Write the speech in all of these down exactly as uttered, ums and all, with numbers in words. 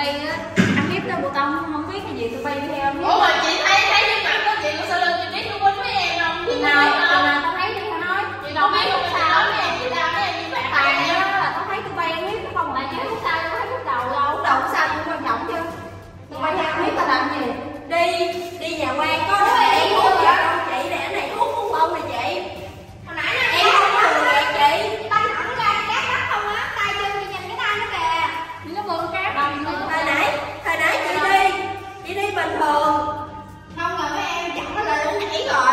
bay á, ăn hiếp lên của tao không biết cái gì tụi bay theo. Ủa mà chị thấy thấy cái mặt của chị của sao lên chị biết nó quýnh với em không? Chị nào mà tao thấy chị tao nói. Chị đâu biết không sao với em, chị tao với em như bạn tài đó là tao thấy tụi bay ăn hiếp nó không lại chứ sao tao thấy lúc đầu đâu, lúc đầu cũng sao cũng quan trọng chứ. Tụi bay theo hiếp tao làm gì? Đi đi nhà quan có đi uống gì đâu chị, để cái này uống uống không nè chị. Hồi nãy nó em không được chị. Hãy subscribe cho kênh Triệu Di Tú để không bỏ lỡ những video hấp dẫn.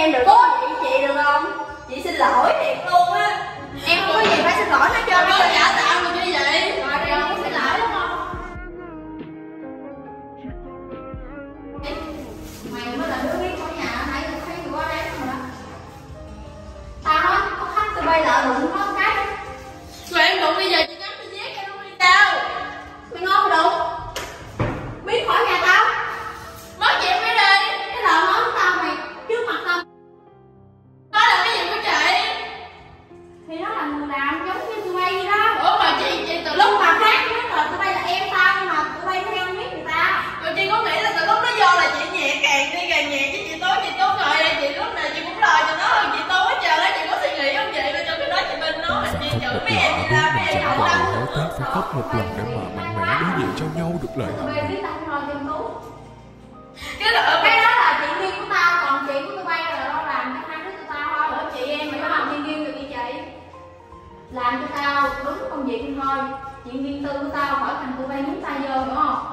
em đừng có chị chị được không? Chị xin lỗi thiệt luôn á. Em không có gì phải xin lỗi hết trơn á. Dạ tạm rồi như vậy. Rồi em không xin lỗi đúng không? Mày mới là đứa biết của nhà, nãy tao thấy tụi qua đây rồi đó. Tao nói có khách tụi bay lại đụng có cái. Tụi em đụng bây giờ chị cắm tao giết luôn đi tao. Mày ngon đụng. Biết khỏi nhà tao. Nói chuyện mới đi. Cái lời nói của tao mày trước mặt tao. Đó là cái gì của chị? Thì nó là người làm giống như tụi bay đó. Ủa mà chị chị từ lúc mà khác với rồi tụi bay là em tao mà tụi bay theo biết người ta. Rồi chị có nghĩ là từ lúc nó vô là chị nhẹ càng đi càng nhẹ chứ chị tối chị tốt rồi chị lúc nào chị cũng lời cho nó hơn chị tối chờ đó chị có suy nghĩ không chị rồi cho cái đó chị bên nó là chị chửi mấy em chị làm mấy em không tâm. Tao phải khóc một lần để mà mạnh mẽ đối diện cho nhau được lời hẳn. Về biết tao rồi Kim Tú. Cái đó là chuyện riêng của tao còn chuyện của tụi bay là lo làm cái hai đứa tụi tao thôi. Ở chị em mày có làm chuyện riêng được như chị. Làm cho tao đúng công việc thôi. Chuyện riêng tư của tao khỏi thành tụi bay nhúng tay vô đúng không?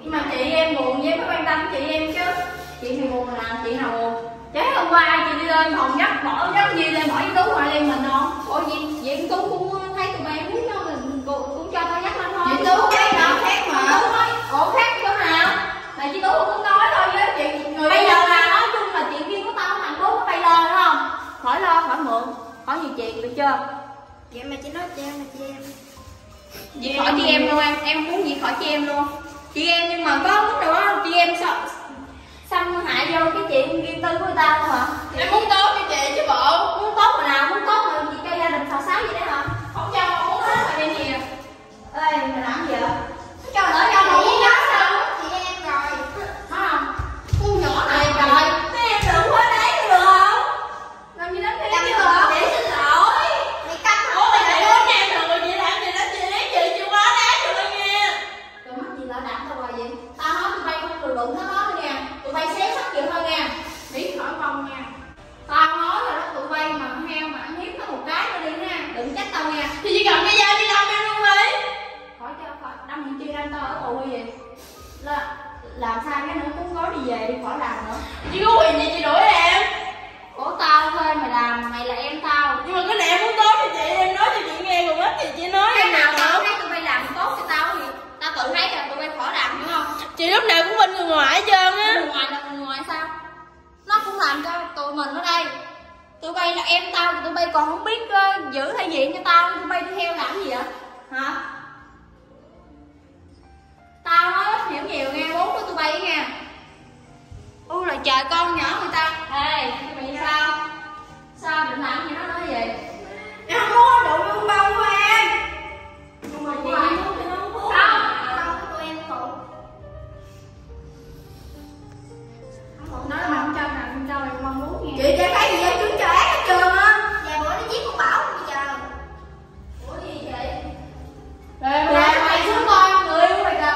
Nhưng mà chị em buồn với mới quan tâm chị em chứ. Chị thì buồn là làm chuyện nào buồn. Trái hôm qua chị đi lên phòng dắt bỏ dắt gì lên bỏ với Tú ngoài lên mình không? Ủa gì vậy Tú cũng thấy tụi bay biết nó mình cũng cho tao dắt lên thôi. Chị Tú cái nào khác mà. Ủa khác chỗ nào? Là chị Tú cũng nói thôi với chuyện người bây giờ là nói chung là chuyện riêng của tao với thằng Tú có bay lo đúng không? Khỏi lo khỏi mượn khỏi nhiều chuyện được chưa? Vậy mà chị nói chị em là chị em. Vì khỏi chị em luôn em, em muốn gì khỏi chị em luôn. Chị em nhưng mà có muốn được không? Chị em sợ xâm hại vô cái chuyện riêng tư của tao hả? Em muốn tốt cho chị chứ bộ. Muốn tốt mà nào, muốn tốt mà chị cho gia đình xào xáo vậy đấy hả? Không cho không muốn hết rồi đây nè. Ê mày làm gì vậy? Cho lỡ cho mày muốn đó sao? Chị em rồi. Phải không? Con nhỏ này trời. Cái em đừng quá đấy được không? Làm gì đến thế chứ được. Để xin lỗi. Mày căng hả? Ủa mày lại nói em thường rồi chị làm gì đó chị lấy chị chưa quá đấy rồi nghe. Tụi mắc gì lỡ đạp tao rồi vậy? Tao nói tụi bay không được đụng hết đó nha. Tụi bay xé sắt chịu thôi nha. Biết khỏi không nha. Tao nói rồi đó tụi bay mà heo mà ăn hiếp nó một cái nó đi nha. Đừng trách tao nha. Thì chỉ cần cái dao đi đâm em luôn mày. Khỏi cho Phật đâm những chiêu đâm tao ở tù vậy. Là làm sao cái nữa cũng gói đi về đi khỏi làm nữa. Chị có quyền gì chị đuổi em? Ủa tao thôi mày làm mày là em tao. Nhưng mà cái này em muốn tốt cho chị em nói cho chị nghe còn ít thì chị nói. Cái nào mà không thấy tụi bay làm tốt cho tao thì tao tự thấy là tụi bay khỏi làm đúng không? Chị lúc nào cũng bên người ngoài hết trơn á. Người ngoài là người ngoài sao? Nó cũng làm cho tụi mình ở đây. Tụi bay là em tao tụi bay còn không biết uh, giữ thể diện cho tao. Tụi bay đi theo làm gì vậy? Hả? Tao nói rất hiểu nhiều nghe bốn của tụi bay nha. U là trời con nhỏ người ta. Ê, mày sao? Sao định làm gì nó nói vậy? Em không muốn đụng vô bao của em. Nhưng mà chị em muốn thì nó không muốn. Không, tao với tụi em phụ. Nói là mày không cho nào, không cho mày mong muốn nghe. Chị cho cái gì em trứng cho ác hết trơn á. Dạ bữa nó giết con Bảo bây giờ. Ủa gì vậy? Đây mày xuống coi người của mày kìa.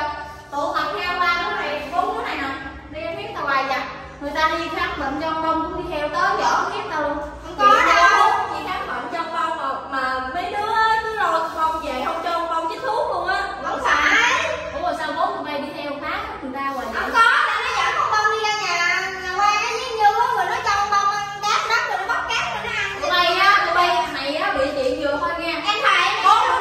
Tụ tập theo ba đứa này, bốn đứa này nè. Đi em biết tao hoài vậy. Người ta đi khám bệnh cho bông cũng đi theo tới võ biết tao luôn. Không có đâu. Chị khám bệnh cho bông mà, mà mấy đứa cứ lo bông về không cho bông chích thuốc luôn á. Không phải. Ủa rồi sao bốn tụi bay đi theo khác người ta hoài vậy? Không có, tao nó dẫn con bông đi ra nhà nhà quan á với Như á rồi nó cho con bông ăn đát đất rồi nó bóc cát rồi nó ăn. Tụi bay á, tụi bay này á bị chuyện vừa thôi nghe. Em thầy bốn nó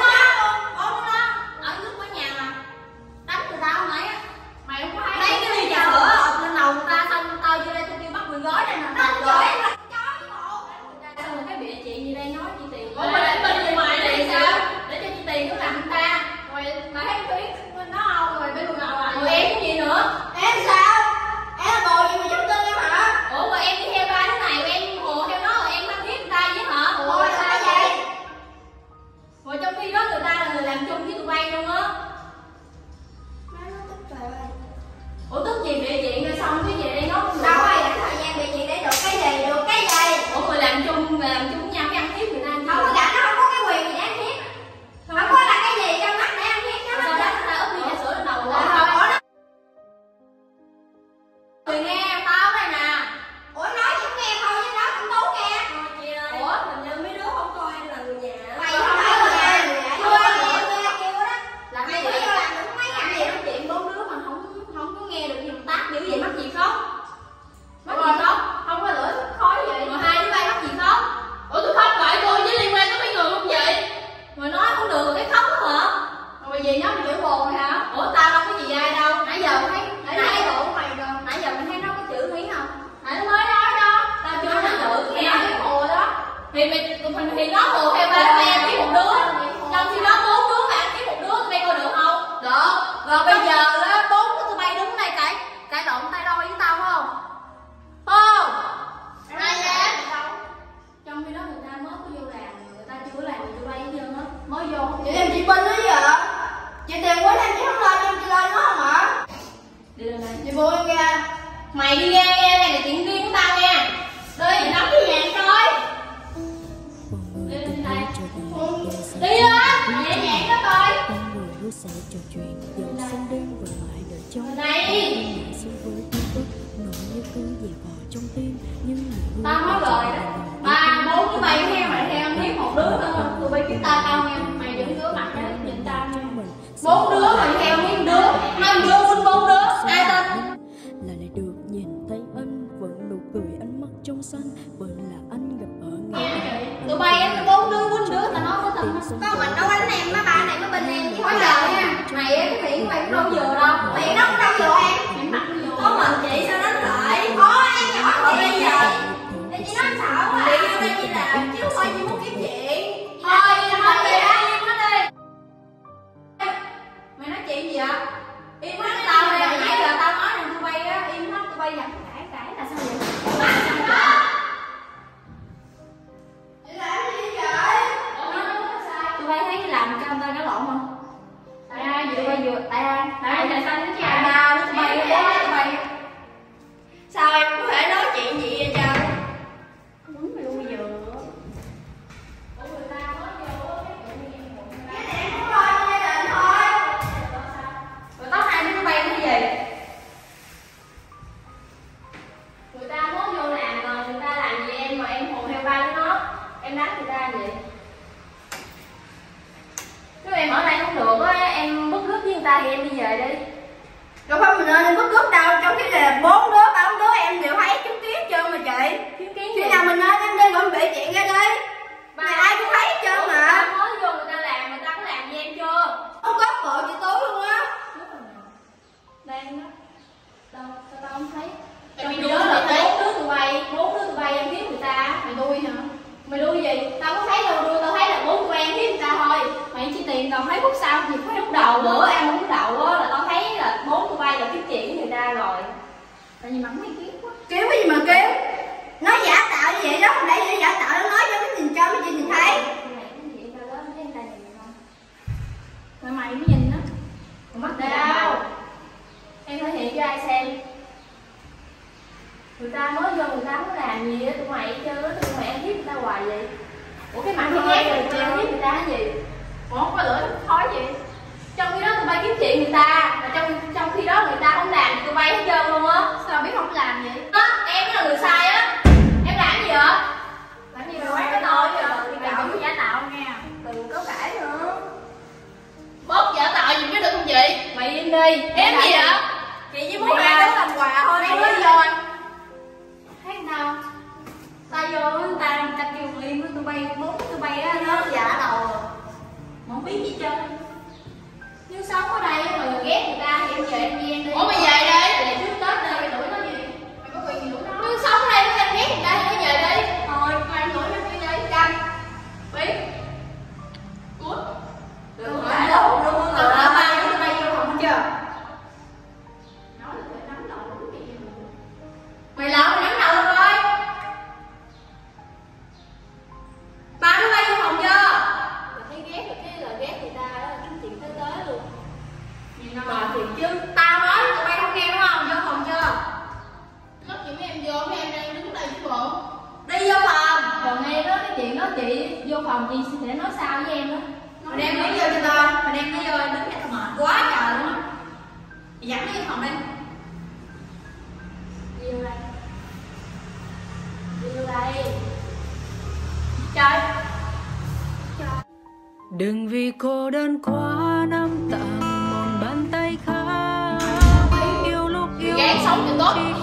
tao nãy á, mày không có thấy lấy cái ly trà sữa ập lên đầu người ta xong tao vô đây tao kêu bắt người gói đây nè. Nó chửi em là chó chứ bộ. Mày đi ra nghe, này là chuyện riêng của tao nha. Đi, đóng cái nhạc coi. Đi lên đây. Đi lên, nhẹ nhàng đó coi. Này. Tao nói rồi đó. Ba, bốn cái bay theo mày theo, thiếu một đứa nữa. Tụi bay kiếm tao tao nha. Mày vẫn cứ mặt đó, nhìn tao nha. Bốn đứa mày theo mấy đứa, hai đứa quên bốn đứa. Ai tin? Là lại được nhìn thấy anh vẫn nụ cười ánh mắt trong xanh, vẫn là anh gặp ở ngày. Tụi bay á, bốn đứa quên đứa tao nói tao tin. Có mình đâu đánh em, má ba này má bên em chỉ hỏi lời nha. Mày á cái miệng mày cũng đâu vừa đâu, miệng nó cũng đâu vừa em. Có mình chị sao đánh lại? Có em nhỏ còn bây giờ. Thì chị nói sợ quá. Chị vô đây chị làm chứ thôi chị muốn kiếm chuyện. Thôi chị nói gì á? Im hết đi. Mày nói chuyện gì vậy? Im hết cái tao này nãy giờ tao nói rằng tụi bay á, im hết tụi bay giặt cãi cãi là sao vậy? Chị làm gì vậy? Tụi bay thấy làm cho tao nó lộn không? Tại ai vừa bay vừa tại ai? Tại ai là sao nó chứ ai? Sao em có thể nói chuyện gì vậy trời? Đúng rồi bây giờ. Ủa người ta nói vô cái chuyện gì vậy? Cái này cũng coi gia đình thôi. Rồi tóc hai đứa bay cái gì? Người ta muốn vô làm rồi người ta làm gì em mà em hồn theo ba đứa nó. Em đánh người ta vậy. Nếu em ở đây không được á, em bất cướp với người ta thì em đi về đi. Đâu phải mình nên bất cướp đâu, trong cái này là bốn đứa ba đứa em đều thấy chứng kiến chưa mà chị. Chứng kiến khi nào mình nên em đi gọi bị chuyện ra đi. Mà ai cũng thấy chưa mà. Mới vô người ta làm, người ta có làm gì em chưa? Không có bộ chị Tú luôn á. Đang đó. Đâu sao tao không thấy? Trong đó là bốn đứa tụi bay, bốn đứa tụi bay em kiếm người ta. Mày đuôi hả? Mày đuôi gì? Tao có thấy đâu đuôi, tao thấy là bốn tụi bay em kiếm người ta thôi. Mày chỉ tiền tao thấy phút sau thì phải lúc đầu bữa em không đậu á là tao thấy là bốn tụi bay là kiếm chuyện với người ta rồi. Tại vì mắng mày kiếm quá. Kiếm cái gì mà kiếm? Nói giả tạo như vậy đó, không để giả tạo nó nói cho cái nhìn cho mấy chị nhìn thấy. Mày cái gì tao lớn thấy người ta nhìn không? Mà mày mới nhìn đó. Còn mắt đâu? Em thể hiện cho ai xem? Người ta mới vô người ta không làm gì á, tụi mày chơi á, tụi mày ăn hiếp người ta hoài vậy. Ủa cái mặt nó ghét rồi, ăn hiếp người ta cái gì? Ủa không có lửa không khói gì. Trong khi đó tụi bay kiếm chuyện người ta, mà trong trong khi đó người ta không làm thì tụi bay hết trơn luôn á. Sao biết không làm vậy? Đó, em là người sai á. Em làm gì vậy? Làm gì mà quán cái tôi vậy? Đi cạo với giả tạo nha. Đừng có cãi nữa. Bớt giả tạo gì mới được không chị? Mày im đi. Em gì vậy? Chị chỉ muốn hai đứa làm quà thôi. Em mới vô anh. Thấy người ta không? Ta vô người ta làm chặt kêu người im với tụi bay bốn tụi bay á nó giả đầu. Mà không biết gì chứ. Nếu sống ở đây mà ghét người ta thì em về em đi em đi. Ủa mày về đi. Về trước Tết đây mày đuổi nó gì? Mày có quyền gì đuổi nó? Nếu sống ở đây mà em ghét người ta thì mày về đi. Thôi mày đuổi nó đi đi. Canh. Biết. Cút. Đừng lại đâu. Đừng lại đâu. Tao mang nó bay vô không chưa? Nói là mày nắm đầu đúng vậy. Mày lỡ mày nắm đầu luôn rồi. Ba nó bay vô phòng chưa? Mày thấy ghét rồi cái lời ghét người ta đó là kiếm chuyện tới tới luôn. Nhìn nó mà thiệt chứ. Tao nói tụi bay không nghe đúng không? Vô phòng chưa? Nói chuyện với em vô, mấy em đang đứng đây chứ bộ. Đi vô phòng. Còn nghe đó cái chuyện đó chị vô phòng chị sẽ nói sao với em đó. Mày đem nó vô cho tao. Mày đem nó vô em đứng này tao mệt quá trời luôn á. Dẫn nó vô phòng đi. Đi vô đây. Đi vô đây. Trời. Trời. Đừng vì cô đơn quá nắm tặng một bàn tay khác. Yêu lúc yêu. Gán sống thì tốt.